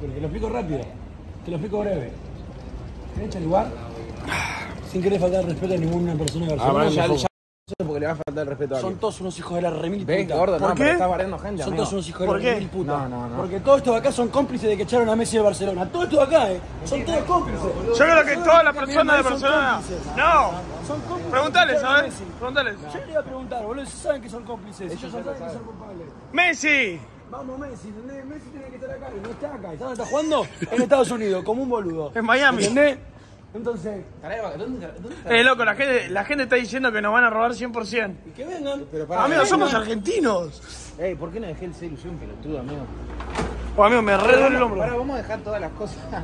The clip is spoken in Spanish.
Te lo explico rápido, te lo explico breve. En este lugar, sin querer faltar el respeto a ninguna persona de Barcelona, porque le va a faltar el respeto a alguien. Son todos unos hijos de la remil puta. ¿Por qué? Estás barriendo gente, son todos unos hijos de la remil puta. No. Porque todos estos acá son cómplices de que echaron a Messi de Barcelona. Todos estos acá, son todos cómplices. Yo creo que todas las personas de Barcelona. No, son cómplices. Preguntales, a ver. Preguntales. Yo le iba a preguntar, boludo, si saben que son cómplices. Ellos saben que son culpables. ¡Messi! Vamos, Messi, ¿entendés? Messi tiene que estar acá y no está acá. ¿Y dónde está jugando? En Estados Unidos, como un boludo. En Miami. ¿Entendés? Entonces, ¿dónde está? Loco, la gente está diciendo que nos van a robar 100%. Y que vengan. Amigos, somos argentinos. ¿Por qué no dejé el celu? Yo un pelotudo, amigo. Amigo, me re duele el hombro. Ahora vamos a dejar todas las cosas.